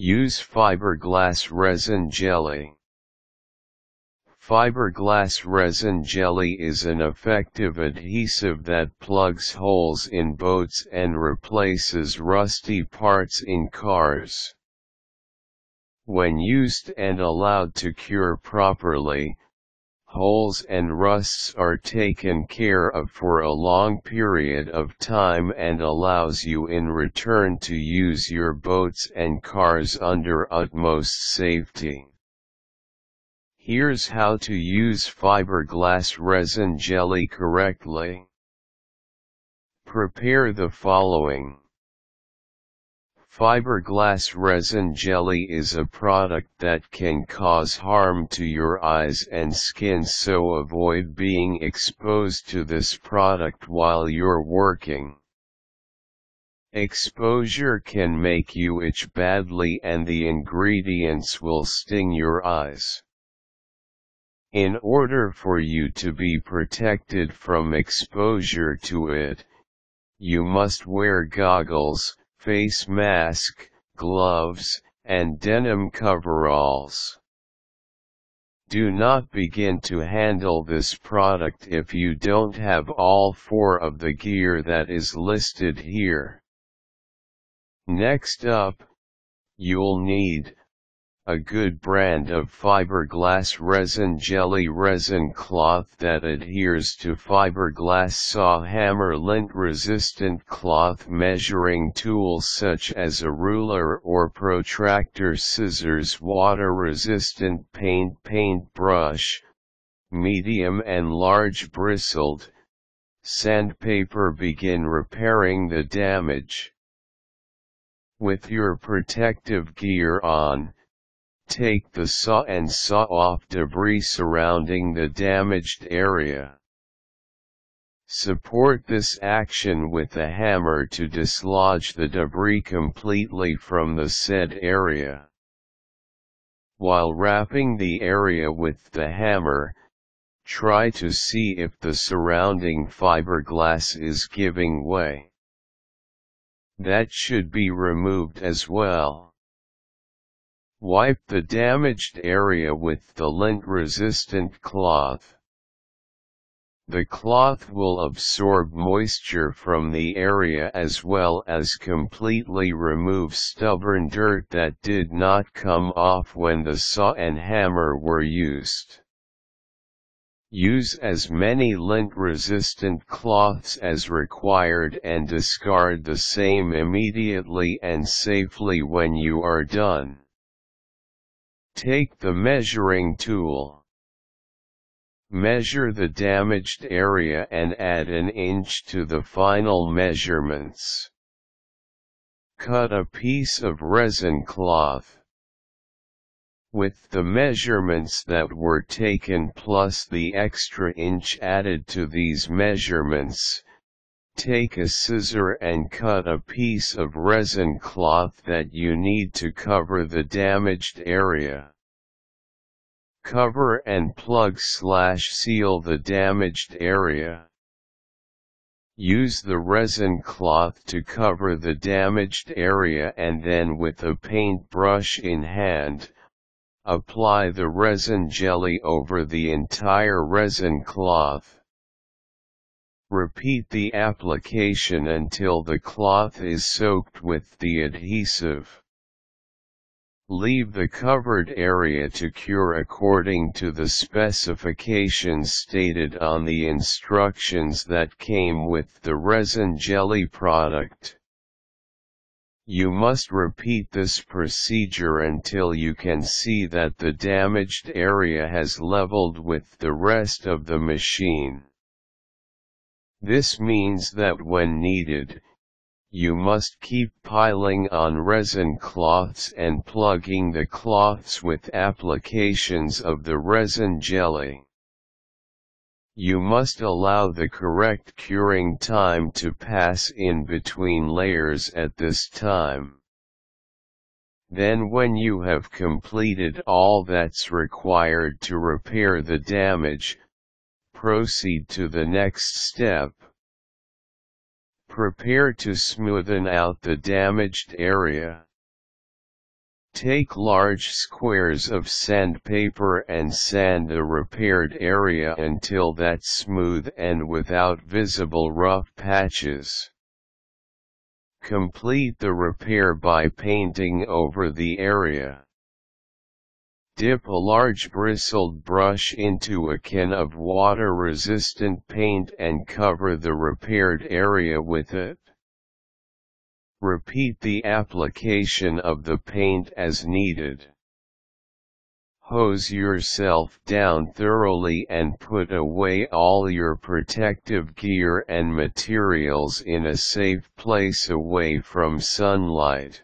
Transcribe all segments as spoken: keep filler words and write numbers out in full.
Use fiberglass resin jelly. Fiberglass resin jelly is an effective adhesive that plugs holes in boats and replaces rusty parts in cars. When used and allowed to cure properly, holes and rusts are taken care of for a long period of time and allows you in return to use your boats and cars under utmost safety. Here's how to use fiberglass resin jelly correctly. Prepare the following. Fiberglass resin jelly is a product that can cause harm to your eyes and skin, so avoid being exposed to this product while you're working. Exposure can make you itch badly and the ingredients will sting your eyes. In order for you to be protected from exposure to it, you must wear goggles, face mask, gloves, and denim coveralls. Do not begin to handle this product if you don't have all four of the gear that is listed here. Next up, you'll need a good brand of fiberglass resin jelly resin cloth that adheres to fiberglass saw hammer lint resistant cloth measuring tools such as a ruler or protractor, scissors, water resistant paint paintbrush, medium and large bristled, sandpaper. Begin repairing the damage. With your protective gear on, take the saw and saw off debris surrounding the damaged area. Support this action with a hammer to dislodge the debris completely from the said area. While rapping the area with the hammer, try to see if the surrounding fiberglass is giving way. That should be removed as well. Wipe the damaged area with the lint-resistant cloth. The cloth will absorb moisture from the area as well as completely remove stubborn dirt that did not come off when the saw and hammer were used. Use as many lint-resistant cloths as required and discard the same immediately and safely when you are done. Take the measuring tool. Measure the damaged area and add an inch to the final measurements. Cut a piece of resin cloth. With the measurements that were taken plus the extra inch added to these measurements, take a scissor and cut a piece of resin cloth that you need to cover the damaged area. Cover and plug slash seal the damaged area. Use the resin cloth to cover the damaged area and then, with a paintbrush in hand, apply the resin jelly over the entire resin cloth. Repeat the application until the cloth is soaked with the adhesive. Leave the covered area to cure according to the specifications stated on the instructions that came with the resin jelly product. You must repeat this procedure until you can see that the damaged area has leveled with the rest of the machine. This means that when needed, you must keep piling on resin cloths and plugging the cloths with applications of the resin jelly. You must allow the correct curing time to pass in between layers at this time. Then, when you have completed all that's required to repair the damage, proceed to the next step. Prepare to smoothen out the damaged area. Take large squares of sandpaper and sand a repaired area until that's smooth and without visible rough patches. Complete the repair by painting over the area. Dip a large bristled brush into a can of water-resistant paint and cover the repaired area with it. Repeat the application of the paint as needed. Hose yourself down thoroughly and put away all your protective gear and materials in a safe place away from sunlight.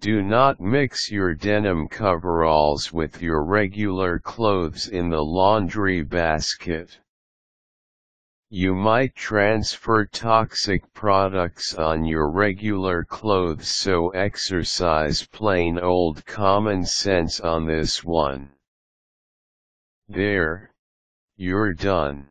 Do not mix your denim coveralls with your regular clothes in the laundry basket. You might transfer toxic products on your regular clothes, so exercise plain old common sense on this one. There, you're done.